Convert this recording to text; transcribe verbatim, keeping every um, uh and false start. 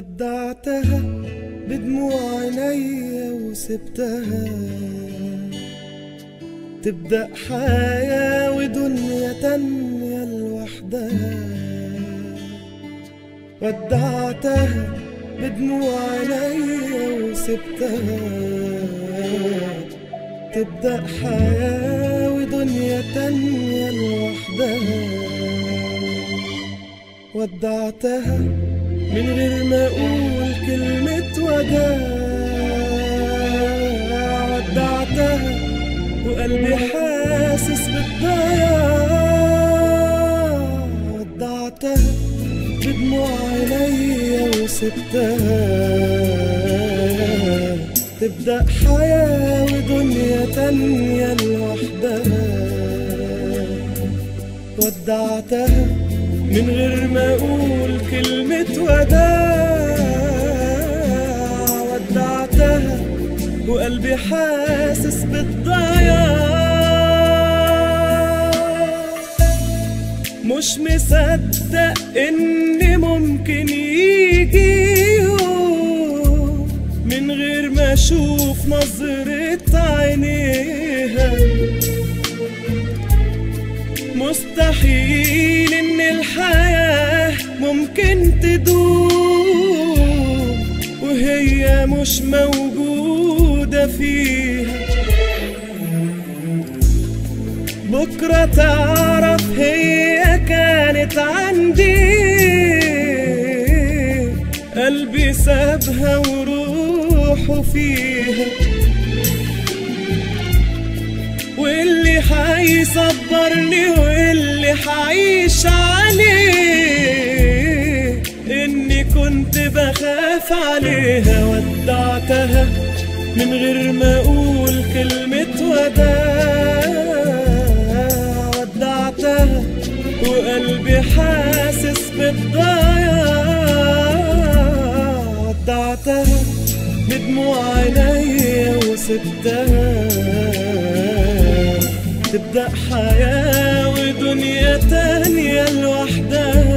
ودعتها بدموع عينيا وسبتها تبدأ حياة ودنيا تانية لوحدها. ودعتها بدموع عينيا وسبتها تبدأ حياة ودنيا تانية لوحدها. ودعتها من غير ما أقول كلمة وداع، ودعتها وقلبي حاسس بالضياع. ودعتها بدموع عينيا وسبتها تبدأ حياة ودنيا تانية لوحدها. ودعتها من غير ما أقول كلمة وداع، ودعتها وقلبي حاسس بالضياع. مش مصدق إن ممكن يجي يوم من غير ما أشوف نظرة عينيها. مستحيل إن الحياة ممكن تدوم وهي مش موجودة فيها. بكرة تعرف هي كانت عندي، قلبي سابها وروحه فيها. واللي حيصبرني واللي حعيش عليه إني كنت بخاف عليها. ودعتها من غير ما أقول كلمة وداع، ودعتها وقلبي حاسس بالضياع. ودعتها بدموع عينيا وسبتها تبدأ حياة ودنيا تانية لوحدها.